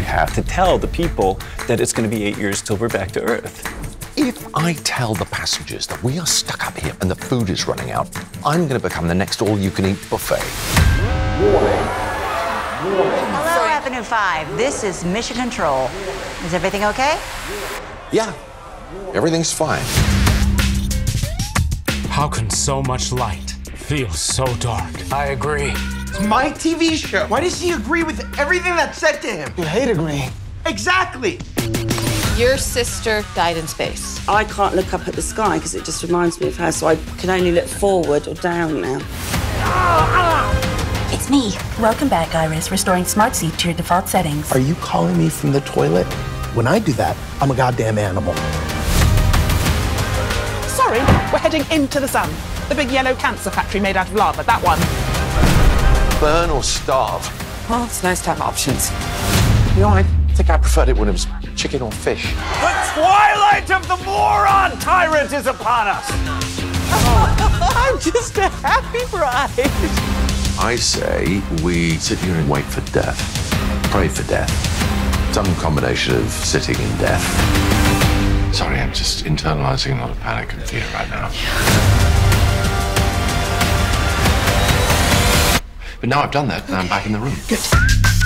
You have to tell the people that it's going to be 8 years till we're back to Earth. If I tell the passengers that we are stuck up here and the food is running out, I'm going to become the next all-you-can-eat buffet. Hello, Avenue 5. This is Mission Control. Is everything okay? Yeah, everything's fine. How can so much light feel so dark? I agree. It's my TV show. Why does he agree with everything that's said to him? You hate agreeing. Exactly. Your sister died in space. I can't look up at the sky because it just reminds me of her, so I can only look forward or down now. It's me. Welcome back, Iris, restoring Smart Seat to your default settings. Are you calling me from the toilet? When I do that, I'm a goddamn animal. Sorry, we're heading into the sun. The big yellow cancer factory made out of lava, that one. Burn or starve? Well, it's nice to have options. You all right? I think I preferred it when it was chicken or fish. The twilight of the moron tyrant is upon us! I'm just a happy bride. I say we sit here and wait for death. Pray for death. Some combination of sitting in death. Sorry, I'm just internalizing a lot of panic and fear right now. But now I've done that, and I'm back in the room. Good.